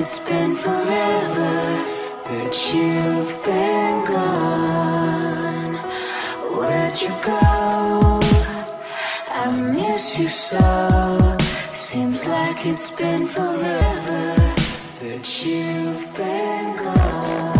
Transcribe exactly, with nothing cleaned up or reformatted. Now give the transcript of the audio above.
It's been forever that you've been gone.